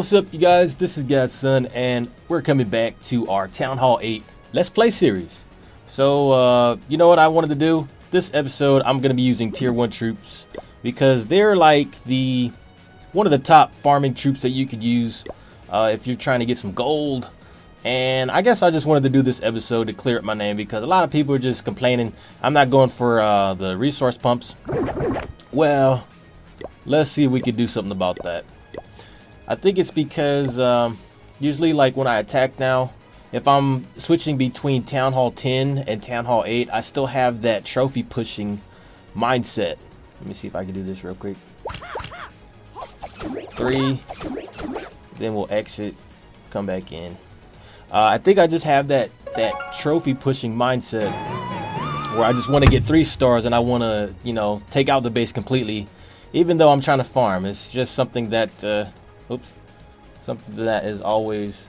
What's up, you guys? This is Godson, and we're coming back to our Town Hall 8 Let's Play series. So, you know what I wanted to do? This episode, I'm going to be using Tier 1 troops because they're like one of the top farming troops that you could use if you're trying to get some gold. And I guess I just wanted to do this episode to clear up my name because a lot of people are just complaining I'm not going for the resource pumps. Well, let's see if we could do something about that. I think it's because usually, like when I attack now, if I'm switching between Town Hall 10 and Town Hall 8, I still have that trophy pushing mindset. Let me see if I can do this real quick. 3, then we'll exit, come back in. I think I just have that trophy pushing mindset where I just want to get 3 stars and I want to, you know, take out the base completely, even though I'm trying to farm. It's just something that, oops, something that is always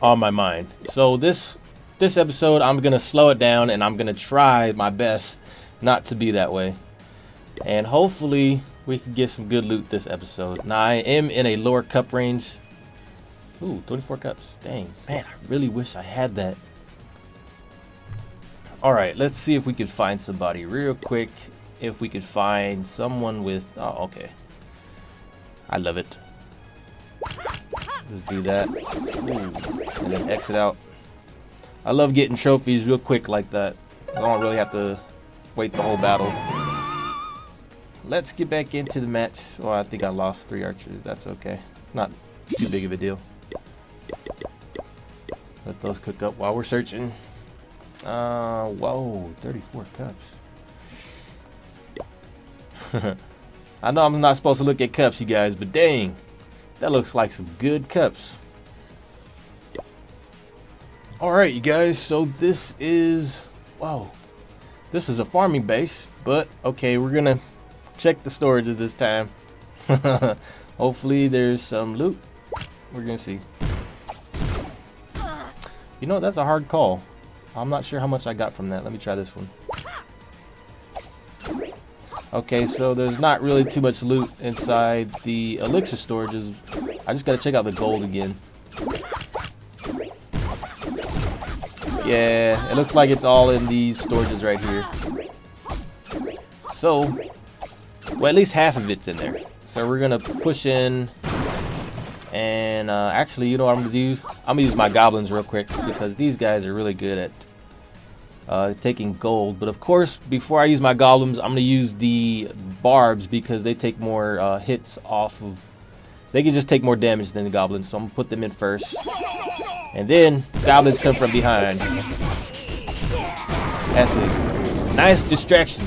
on my mind. So this episode, I'm gonna slow it down and I'm gonna try my best not to be that way. And hopefully we can get some good loot this episode. Now I am in a lower cup range. Ooh, 24 cups. Dang, man, I really wish I had that. All right, let's see if we could find somebody real quick. If we could find someone with, oh, okay. I love it. Let's do that. Ooh, and then exit out. I love getting trophies real quick like that. I don't really have to wait the whole battle. Let's get back into the match. Oh, I think I lost 3 archers. That's okay. Not too big of a deal. Let those cook up while we're searching. Whoa, 34 cups. I know I'm not supposed to look at cups, you guys, but dang, that looks like some good cups. All right, you guys, so this is, wow, this is a farming base, but okay, we're gonna check the storages this time. Hopefully there's some loot. We're gonna see. You know, that's a hard call. I'm not sure how much I got from that. Let me try this one. Okay, so there's not really too much loot inside the elixir storages. I just gotta check out the gold again. Yeah, it looks like it's all in these storages right here. So, well, at least half of it's in there. So we're gonna push in, and actually, you know what I'm gonna do? I'm gonna use my goblins real quick because these guys are really good at taking gold. But of course, before I use my goblins, I'm gonna use the barbs because they take more hits off of, they can just take more damage than the goblins, so I'm gonna put them in first, and then goblins come from behind. That's it. Nice distraction,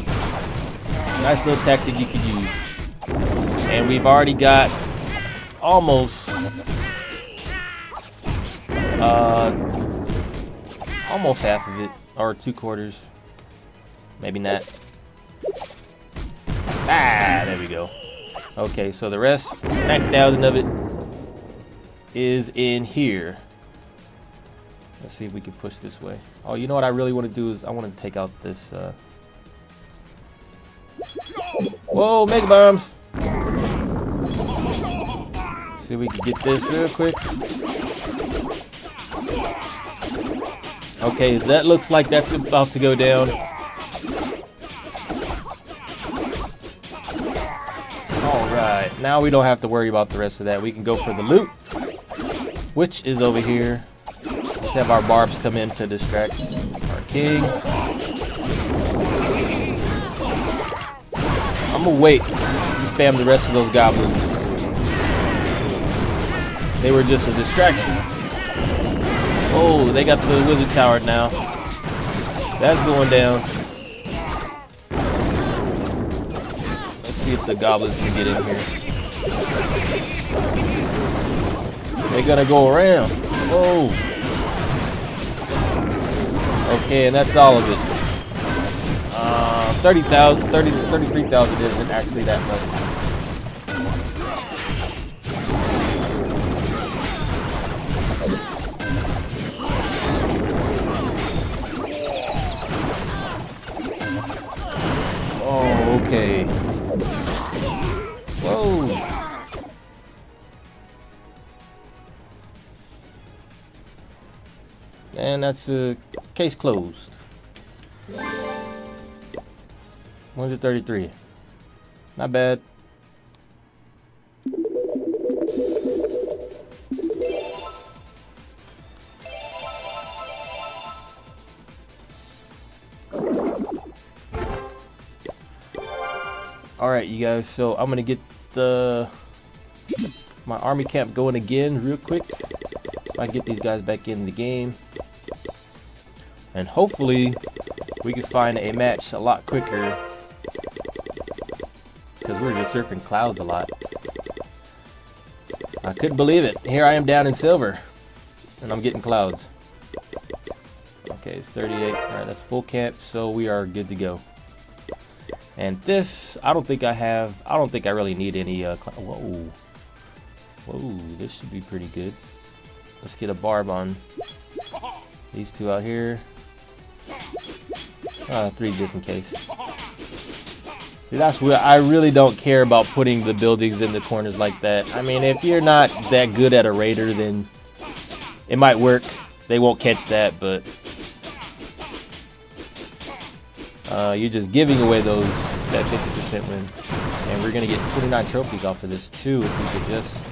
nice little tactic you could use. And we've already got almost half of it, or 2 quarters, maybe not. Ah, there we go. Okay, so the rest, 9,000 of it, is in here. Let's see if we can push this way. Oh, you know what I really want to do is I want to take out this whoa, mega bombs. See if we can get this real quick. Okay, that looks like that's about to go down. All right, now we don't have to worry about the rest of that. We can go for the loot, which is over here. Let's have our barbs come in to distract our king. I'm gonna wait to spam the rest of those goblins. They were just a distraction. Oh, they got the wizard tower now. That's going down. Let's see if the goblins can get in here. They're gonna go around. Oh. Okay, and that's all of it. 33,000 isn't actually that much. Whoa. And that's case closed. 133. Not bad. Alright you guys, so I'm gonna get my army camp going again real quick. I get these guys back in the game. And hopefully we can find a match a lot quicker, because we're just surfing clouds a lot. I couldn't believe it. Here I am down in silver and I'm getting clouds. Okay, it's 38. Alright, that's full camp, so we are good to go. And this, I don't think I really need any whoa. Whoa, this should be pretty good. Let's get a barb on these two out here. Three just in case. Dude, that's where I really don't care about putting the buildings in the corners like that. I mean, if you're not that good at a raider, then it might work. They won't catch that, but you're just giving away that 50% win. And we're gonna get 29 trophies off of this too, if we could just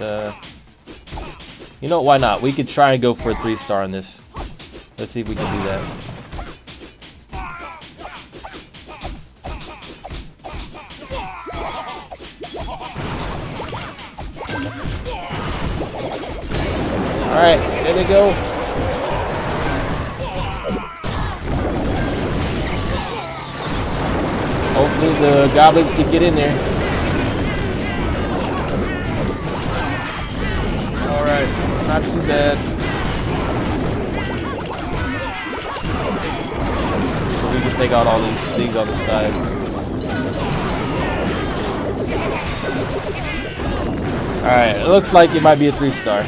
you know, why not? We could try and go for a 3-star on this. Let's see if we can do that. Alright, there we go. Hopefully the goblins can get in there. Not too bad. So we can take out all these things on the side. Alright, it looks like it might be a 3-star.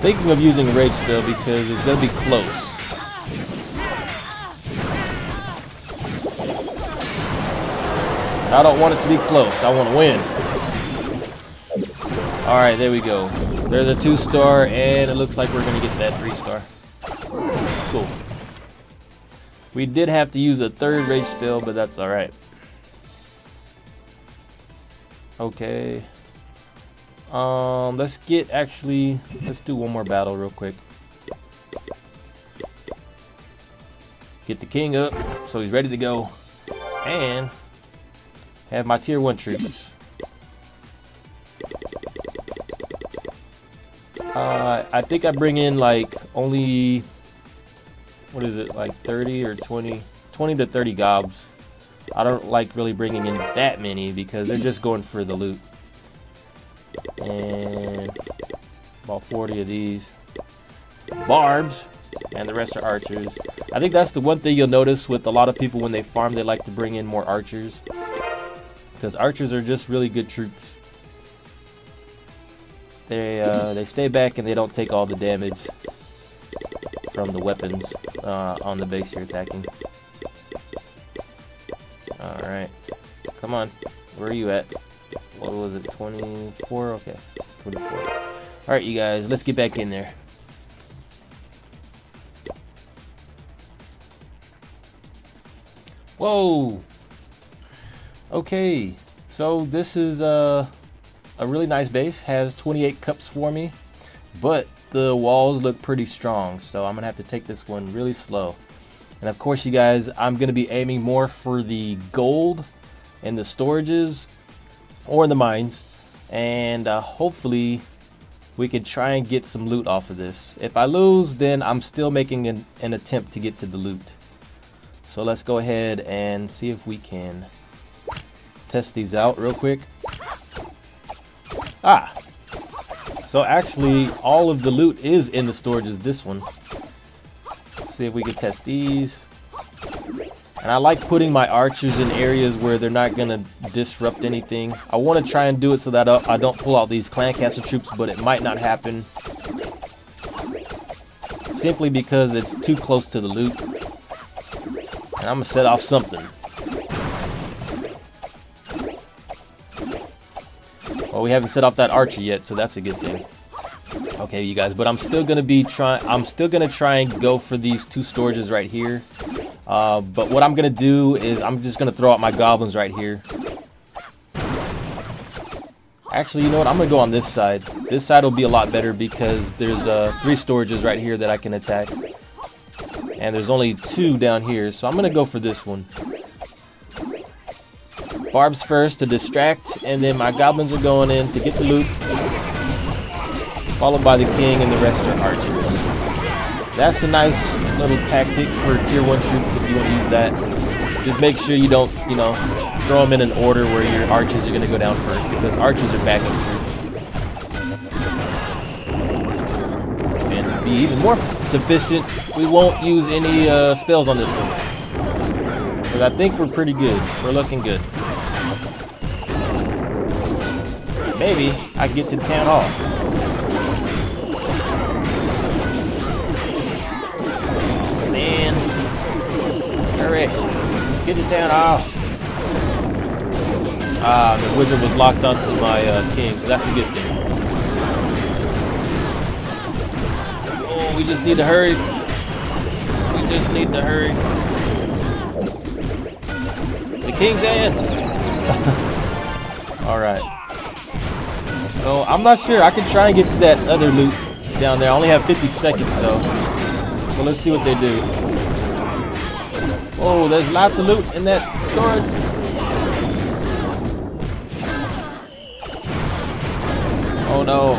Thinking of using rage still because it's gonna be close. I don't want it to be close. I want to win. All right, there we go. There's a 2-star, and it looks like we're gonna get that 3-star. Cool. We did have to use a third rage spell, but that's all right. Okay. Let's do one more battle real quick. Get the king up so he's ready to go, and have my tier 1 troops. I think I bring in like only, what is it, like 30 or 20 to 30 gobs. I don't like really bringing in that many because they're just going for the loot. And about 40 of these barbs, and the rest are archers. I think that's the one thing you'll notice with a lot of people when they farm, they like to bring in more archers, because archers are just really good troops. They stay back and they don't take all the damage from the weapons on the base you're attacking. All right, come on, where are you at? What was it, 24? Okay, 24. Alright, you guys, let's get back in there. Whoa! Okay, so this is a really nice base. Has 28 cups for me, but the walls look pretty strong, so I'm going to have to take this one really slow. And of course, you guys, I'm going to be aiming more for the gold and the storages, or in the mines, and hopefully we can try and get some loot off of this. If I lose, then I'm still making an attempt to get to the loot. So let's go ahead and see if we can test these out real quick. Ah, so actually all of the loot is in the storages this one. See if we can test these. And I like putting my archers in areas where they're not going to disrupt anything. I want to try and do it so that I don't pull out these clan castle troops, but it might not happen. Simply because it's too close to the loot. I'm gonna set off something. Well, we haven't set off that archer yet, so that's a good thing. Okay, you guys, but I'm still gonna be trying. I'm still gonna try and go for these two storages right here. But what I'm gonna do is I'm just gonna throw out my goblins right here. Actually, you know what? I'm gonna go on this side. This side will be a lot better because there's 3 storages right here that I can attack, and there's only 2 down here. So I'm gonna go for this one. Barbs first to distract, and then my goblins are going in to get the loot, followed by the king, and the rest are archers. That's a nice little tactic for tier 1 troops if you want to use that. Just make sure you don't, you know, throw them in an order where your archers are going to go down first, because archers are backup troops. And to be even more sufficient, we won't use any spells on this one, because I think we're pretty good. We're looking good. Maybe I can get to the town hall. Man. Hurry. Get to the town hall. Ah, the wizard was locked onto my king, so that's a good thing. Oh, we just need to hurry. We just need to hurry. The king's in. Alright. So I'm not sure. I can try and get to that other loot down there. I only have 50 seconds though. So let's see what they do. Oh, there's lots of loot in that storage. Oh no.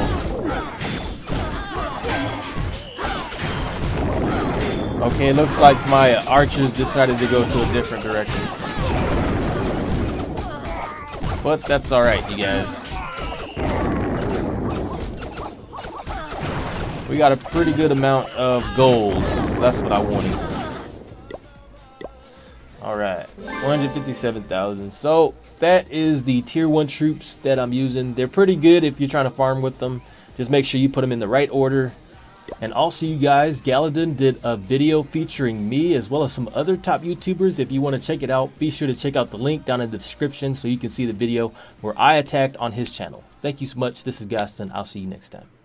Okay, it looks like my archers decided to go to a different direction. But that's alright, you guys. We got a pretty good amount of gold. That's what I wanted. Alright, 157,000. So that is the tier 1 troops that I'm using. They're pretty good if you're trying to farm with them. Just make sure you put them in the right order. And also, you guys, Galladin did a video featuring me as well as some other top YouTubers. If you want to check it out, be sure to check out the link down in the description so you can see the video where I attacked on his channel. Thank you so much. This is Godson. I'll see you next time.